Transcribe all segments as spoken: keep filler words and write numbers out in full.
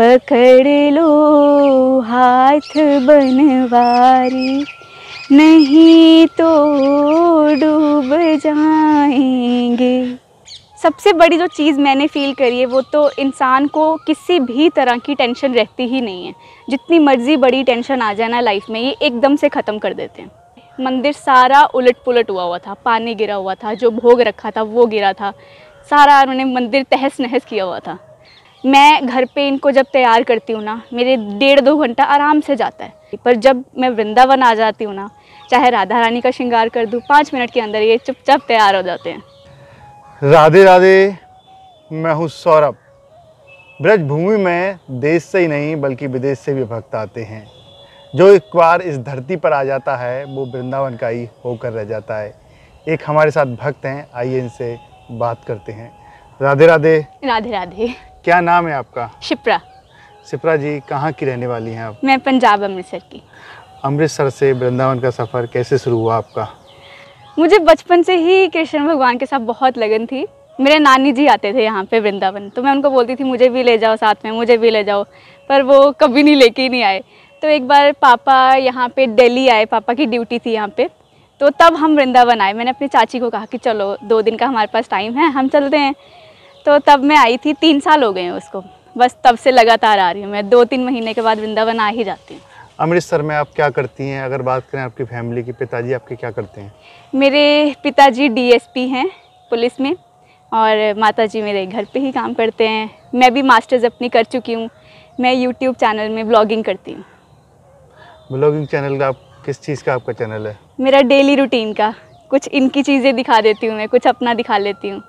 पकड़ लो हाथ बनवारी, नहीं तो डूब जाएंगे। सबसे बड़ी जो चीज़ मैंने फ़ील करी है वो तो इंसान को किसी भी तरह की टेंशन रहती ही नहीं है। जितनी मर्जी बड़ी टेंशन आ जाए ना लाइफ में, ये एकदम से ख़त्म कर देते हैं। मंदिर सारा उलट पुलट हुआ हुआ था, पानी गिरा हुआ था, जो भोग रखा था वो गिरा था, सारा उन्होंने मंदिर तहस नहस किया हुआ था। मैं घर पे इनको जब तैयार करती हूँ ना, मेरे डेढ़ दो घंटा आराम से जाता है। पर जब मैं वृंदावन आ जाती हूँ ना, चाहे राधा रानी का श्रृंगार कर दूँ, पाँच मिनट के अंदर ये चुपचाप तैयार हो जाते हैं। राधे राधे, मैं हूँ सौरभ। ब्रजभूमि में देश से ही नहीं बल्कि विदेश से भी भक्त आते हैं। जो एक बार इस धरती पर आ जाता है वो वृंदावन का ही होकर रह जाता है। एक हमारे साथ भक्त हैं, आइए इनसे बात करते हैं। राधे राधे। राधे राधे। क्या नाम है आपका? शिप्रा। शिप्रा जी, कहाँ की रहने वाली हैं आप? मैं पंजाब, अमृतसर की। अमृतसर से वृंदावन का सफ़र कैसे शुरू हुआ आपका? मुझे बचपन से ही कृष्ण भगवान के साथ बहुत लगन थी। मेरे नानी जी आते थे यहाँ पे वृंदावन, तो मैं उनको बोलती थी मुझे भी ले जाओ साथ में, मुझे भी ले जाओ, पर वो कभी नहीं लेके ही नहीं आए। तो एक बार पापा यहाँ पे दिल्ली आए, पापा की ड्यूटी थी यहाँ पे, तो तब हम वृंदावन आए। मैंने अपनी चाची को कहा कि चलो दो दिन का हमारे पास टाइम है, हम चलते हैं। तो तब मैं आई थी, तीन साल हो गए हैं उसको, बस तब से लगातार आ रही हूँ। मैं दो तीन महीने के बाद वृंदावन आ ही जाती हूँ। अमृतसर में आप क्या करती हैं? अगर बात करें आपकी फैमिली की, पिताजी आपके क्या करते हैं? मेरे पिताजी डी एस पी हैं पुलिस में, और माताजी मेरे घर पे ही काम करते हैं। मैं भी मास्टर्स अपनी कर चुकी हूँ। मैं यूट्यूब चैनल में ब्लॉगिंग करती हूँ। ब्लॉगिंग चैनल का, आप किस चीज़ का आपका चैनल है? मेरा डेली रूटीन का, कुछ इनकी चीज़ें दिखा देती हूँ मैं, कुछ अपना दिखा लेती हूँ।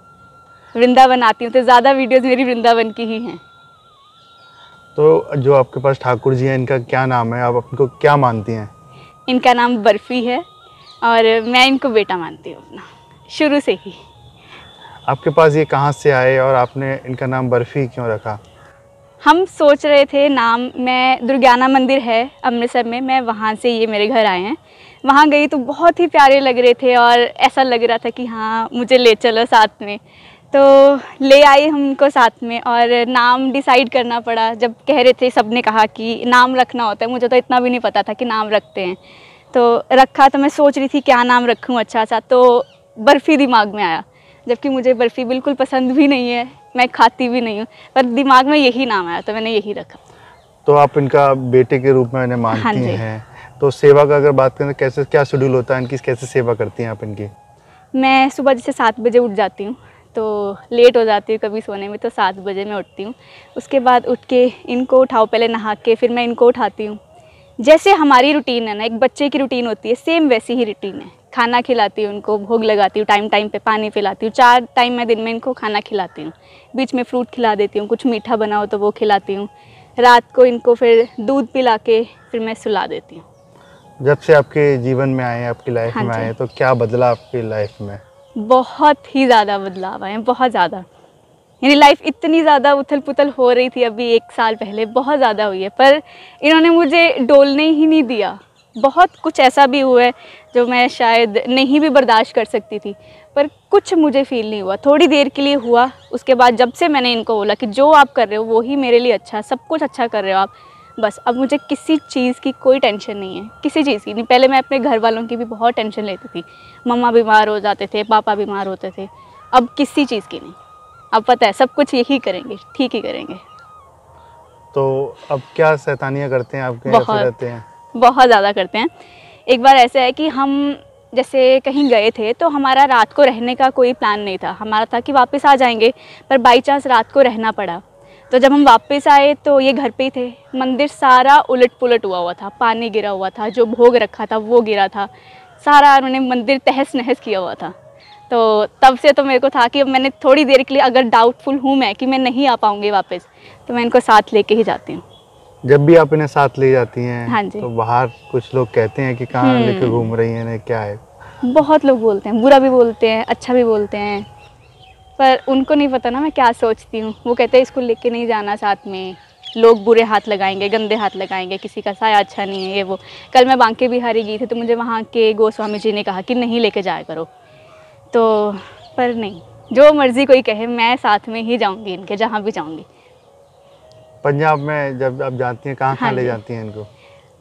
वृंदावन आती हूँ तो ज़्यादा वीडियोज़ मेरी वृंदावन की ही हैं। तो जो आपके पास ठाकुर जी हैं, इनका क्या नाम है? आप उनको क्या मानती हैं? इनका नाम बर्फ़ी है और मैं इनको बेटा मानती हूँ अपना, शुरू से ही। आपके पास ये कहाँ से आए और आपने इनका नाम बर्फ़ी क्यों रखा? हम सोच रहे थे नाम, मैं दुर्ग्याना मंदिर है अमृतसर में, मैं वहाँ से ये मेरे घर आए हैं। वहाँ गई तो बहुत ही प्यारे लग रहे थे और ऐसा लग रहा था कि हाँ मुझे ले चलो साथ में, तो ले आए हम उनको साथ में। और नाम डिसाइड करना पड़ा, जब कह रहे थे सब ने कहा कि नाम रखना होता है, मुझे तो इतना भी नहीं पता था कि नाम रखते हैं। तो रखा, तो मैं सोच रही थी क्या नाम रखूं अच्छा सा, तो बर्फ़ी दिमाग में आया, जबकि मुझे बर्फ़ी बिल्कुल पसंद भी नहीं है, मैं खाती भी नहीं हूँ, पर दिमाग में यही नाम आया तो मैंने यही रखा। तो आप इनका बेटे के रूप में इन्हें मानती हैं। तो सेवा का अगर बात करें, कैसे क्या शेड्यूल होता है इनकी, कैसे सेवा करती हैं आप इनकी? मैं सुबह जैसे सात बजे उठ जाती हूँ, तो लेट हो जाती हूँ कभी सोने में, तो सात बजे मैं उठती हूँ। उसके बाद उठ के इनको उठाओ, पहले नहा के फिर मैं इनको उठाती हूँ। जैसे हमारी रूटीन है ना, एक बच्चे की रूटीन होती है, सेम वैसी ही रूटीन है। खाना खिलाती हूँ उनको, भोग लगाती हूँ, टाइम टाइम पे पानी पिलाती हूँ, चार टाइम मैं दिन में इनको खाना खिलाती हूँ। बीच में फ्रूट खिला देती हूँ, कुछ मीठा बनाओ तो वो खिलाती हूँ। रात को इनको फिर दूध पिला के फिर मैं सुला देती हूँ। जब से आपके जीवन में आए, आपकी लाइफ में आए, तो क्या बदला आपकी लाइफ में? बहुत ही ज़्यादा बदलाव आए हैं, बहुत ज़्यादा। मेरी लाइफ इतनी ज़्यादा उथल पुथल हो रही थी अभी एक साल पहले, बहुत ज़्यादा हुई है, पर इन्होंने मुझे डोलने ही नहीं दिया। बहुत कुछ ऐसा भी हुआ है जो मैं शायद नहीं भी बर्दाश्त कर सकती थी, पर कुछ मुझे फ़ील नहीं हुआ। थोड़ी देर के लिए हुआ, उसके बाद जब से मैंने इनको बोला कि जो आप कर रहे हो वो ही मेरे लिए अच्छा, सब कुछ अच्छा कर रहे हो आप, बस अब मुझे किसी चीज़ की कोई टेंशन नहीं है, किसी चीज़ की नहीं। पहले मैं अपने घर वालों की भी बहुत टेंशन लेती थी, मम्मा बीमार हो जाते थे, पापा बीमार होते थे, अब किसी चीज़ की नहीं। अब पता है सब कुछ यही करेंगे, ठीक ही करेंगे। तो अब क्या शैतानियाँ करते हैं आपके? बहुत रहते हैं, बहुत ज़्यादा करते हैं। एक बार ऐसा है कि हम जैसे कहीं गए थे, तो हमारा रात को रहने का कोई प्लान नहीं था, हमारा था कि वापस आ जाएंगे, पर बाई चांस रात को रहना पड़ा। तो जब हम वापस आए तो ये घर पे ही थे। मंदिर सारा उलट पुलट हुआ हुआ था, पानी गिरा हुआ था, जो भोग रखा था वो गिरा था, सारा उन्होंने मंदिर तहस नहस किया हुआ था। तो तब से तो मेरे को था कि अब मैंने थोड़ी देर के लिए, अगर डाउटफुल हूँ मैं कि मैं नहीं आ पाऊँगी वापस, तो मैं इनको साथ लेके ही जाती हूँ। जब भी आप इन्हें साथ ले जाती हैं, हाँ जी, तो बाहर कुछ लोग कहते हैं कि कहाँ लेके घूम रही हैं, क्या है? बहुत लोग बोलते हैं, बुरा भी बोलते हैं, अच्छा भी बोलते हैं, पर उनको नहीं पता ना मैं क्या सोचती हूँ। वो कहते हैं इसको लेके नहीं जाना साथ में, लोग बुरे हाथ लगाएंगे, गंदे हाथ लगाएंगे, किसी का साया अच्छा नहीं है ये वो। कल मैं बांके बिहारी गई थी तो मुझे वहाँ के गोस्वामी जी ने कहा कि नहीं लेके जाया करो, तो पर नहीं, जो मर्ज़ी कोई कहे, मैं साथ में ही जाऊँगी इनके, जहाँ भी जाऊँगी। पंजाब में जब आप जाती हैं कहाँ कहाँ ले जाती हैं इनको?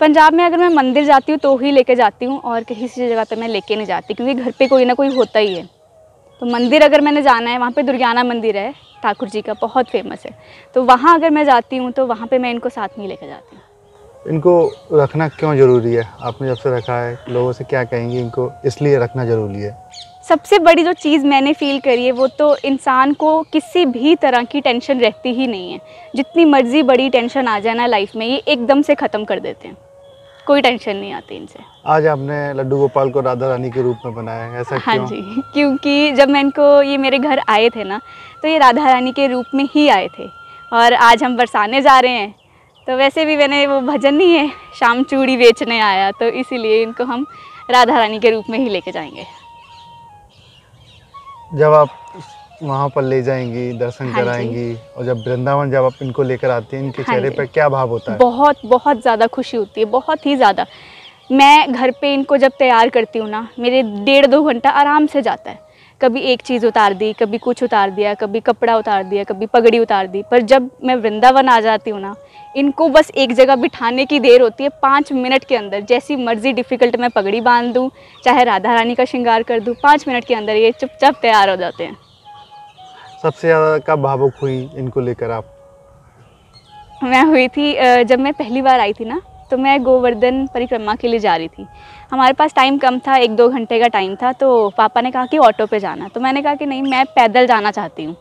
पंजाब में अगर मैं मंदिर जाती हूँ तो ही लेके जाती हूँ और कहीं किसी जगह पे मैं लेके नहीं जाती, क्योंकि घर पे कोई ना कोई होता ही है। तो मंदिर अगर मैंने जाना है, वहाँ पे दुर्ग्याना मंदिर है ठाकुर जी का, बहुत फेमस है, तो वहाँ अगर मैं जाती हूँ तो वहाँ पे मैं इनको साथ में लेके जाती हूँ। इनको रखना क्यों ज़रूरी है? आपने जब से रखा है लोगों से क्या कहेंगी, इनको इसलिए रखना ज़रूरी है? सबसे बड़ी जो चीज़ मैंने फ़ील करी है वो तो इंसान को किसी भी तरह की टेंशन रहती ही नहीं है। जितनी मर्जी बड़ी टेंशन आ जाए ना लाइफ में, ये एकदम से ख़त्म कर देते हैं, कोई टेंशन नहीं आती इनसे। आज आपने लड्डू गोपाल को राधा रानी के रूप में बनाया है, ऐसा क्यों? हाँ जी, क्योंकि जब मैं इनको ये मेरे घर आए थे ना तो ये राधा रानी के रूप में ही आए थे, और आज हम बरसाने जा रहे हैं तो वैसे भी मैंने वो भजन नहीं है शाम चूड़ी बेचने आया, तो इसीलिए इनको हम राधा रानी के रूप में ही लेके जाएंगे। जब आप वहाँ पर ले जाएंगी, दर्शन हाँ कराएंगी, और जब वृंदावन जब आप इनको लेकर आती हैं, इनके हाँ चेहरे पर क्या भाव होता है? बहुत बहुत ज़्यादा खुशी होती है, बहुत ही ज़्यादा। मैं घर पे इनको जब तैयार करती हूँ ना, मेरे डेढ़ दो घंटा आराम से जाता है। कभी एक चीज़ उतार दी, कभी कुछ उतार दिया, कभी कपड़ा उतार दिया, कभी पगड़ी उतार दी, पर जब मैं वृंदावन आ जाती हूँ ना, इनको बस एक जगह बिठाने की देर होती है। पाँच मिनट के अंदर जैसी मर्जी डिफ़िकल्ट मैं पगड़ी बांध दूँ, चाहे राधा रानी का श्रृंगार कर दूँ, पाँच मिनट के अंदर ये चुपचाप तैयार हो जाते हैं। सबसे ज़्यादा कब भावुक हुई इनको लेकर आप? मैं हुई थी जब मैं पहली बार आई थी ना, तो मैं गोवर्धन परिक्रमा के लिए जा रही थी। हमारे पास टाइम कम था, एक दो घंटे का टाइम था, तो पापा ने कहा कि ऑटो पे जाना, तो मैंने कहा कि नहीं, मैं पैदल जाना चाहती हूँ।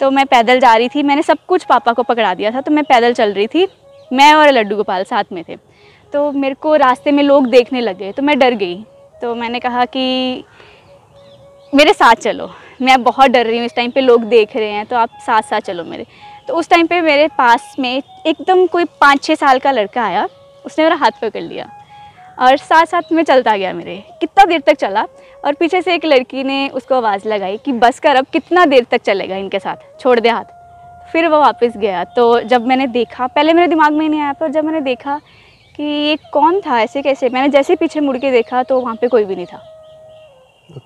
तो मैं पैदल जा रही थी, मैंने सब कुछ पापा को पकड़ा दिया था, तो मैं पैदल चल रही थी। मैं और लड्डू गोपाल साथ में थे, तो मेरे को रास्ते में लोग देखने लगे, तो मैं डर गई। तो मैंने कहा कि मेरे साथ चलो, मैं बहुत डर रही हूँ, इस टाइम पे लोग देख रहे हैं, तो आप साथ साथ चलो मेरे। तो उस टाइम पे मेरे पास में एकदम कोई पाँच छः साल का लड़का आया, उसने मेरा हाथ पकड़ लिया और साथ साथ में चलता गया मेरे। कितना देर तक चला, और पीछे से एक लड़की ने उसको आवाज़ लगाई कि बस कर, अब कितना देर तक चलेगा इनके साथ, छोड़ दे हाथ। फिर वो वापस गया। तो जब मैंने देखा, पहले मेरे दिमाग में नहीं आया, पर जब मैंने देखा कि ये कौन था, ऐसे कैसे, मैंने जैसे पीछे मुड़ के देखा तो वहाँ पर कोई भी नहीं था।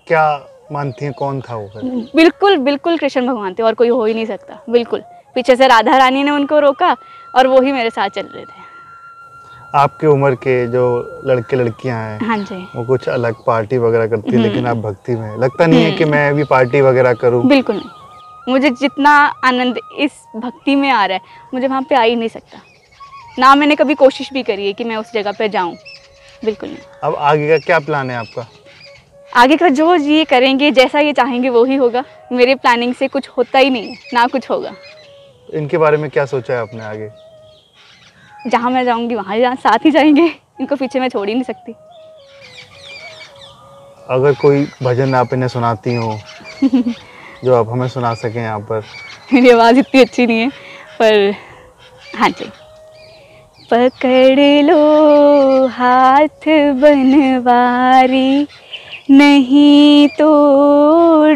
क्या मानती हैं कौन था वो? बिल्कुल बिल्कुल कृष्ण भगवान थे, और कोई हो ही नहीं सकता। बिल्कुल पीछे से राधा रानी ने उनको रोका और वो ही मेरे साथ चल रहे थे। आपके उम्र के जो लड़के लड़कियां हैं हाँ जी, वो कुछ अलग पार्टी वगैरह करती है, लेकिन आप भक्ति में, लगता नहीं है कि मैं भी पार्टी वगैरह करूं? बिल्कुल नहीं, मुझे जितना आनंद इस भक्ति में आ रहा है मुझे वहाँ पे आ ही नहीं सकता ना। मैंने कभी कोशिश भी करी है कि मैं उस जगह पे जाऊँ, बिल्कुल नहीं। अब आगे का क्या प्लान है आपका? आगे का जो ये करेंगे, जैसा ये चाहेंगे वो ही होगा। मेरे प्लानिंग से कुछ होता ही नहीं है, ना कुछ होगा। इनके बारे में क्या सोचा है आपने आगे? जहाँ मैं जाऊँगी वहाँ जहाँ साथ ही जाएंगे, इनको पीछे मैं छोड़ ही नहीं सकती। अगर कोई भजन आप इन्हें सुनाती हो जो आप हमें सुना सकें यहाँ पर? मेरी आवाज़ इतनी अच्छी नहीं है, पर हाँ जी। पकड़ लो हाथ बनवारी, नहीं तो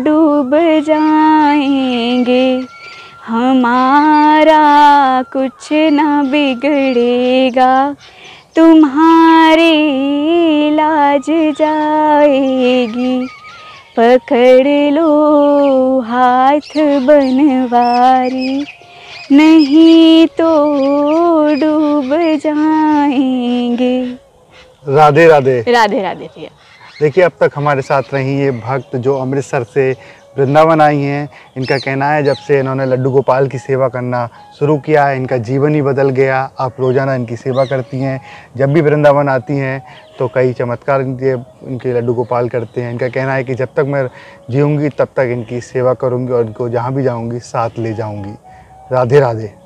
डूब जाएंगे, हमारा कुछ ना बिगड़ेगा, तुम्हारे लाज जाएगी। पकड़ लो हाथ बनवारी, नहीं तो डूब जाएंगे। राधे राधे। राधे राधे भैया। देखिए, अब तक हमारे साथ रही ये भक्त जो अमृतसर से वृंदावन आई हैं। इनका कहना है जब से इन्होंने लड्डू गोपाल की सेवा करना शुरू किया है, इनका जीवन ही बदल गया। आप रोज़ाना इनकी सेवा करती हैं, जब भी वृंदावन आती हैं तो कई चमत्कार इनके इनके लड्डू गोपाल करते हैं। इनका कहना है कि जब तक मैं जीऊँगी तब तक इनकी सेवा करूँगी और इनको जहाँ भी जाऊँगी साथ ले जाऊँगी। राधे राधे।